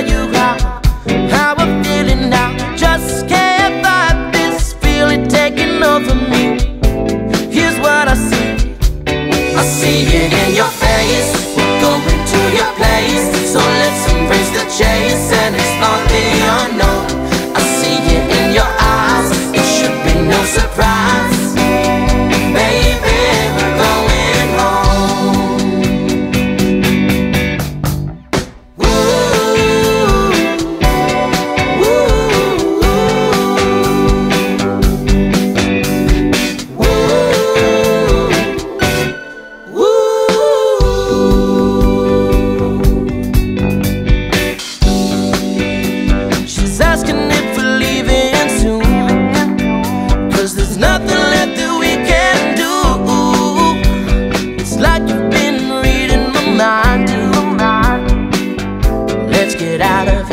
tell you how I'm feeling now. Just can't fight this feeling taking over me. Here's what I see. I see it in your face, going to your place. So let's embrace the chase and explore the unknown. I see it in your eyes, it should be no surprise. Baby, we're going home. Ooh, ooh, ooh, ooh, ooh. She's asking if we're leaving soon, 'cause there's nothing left to get out of.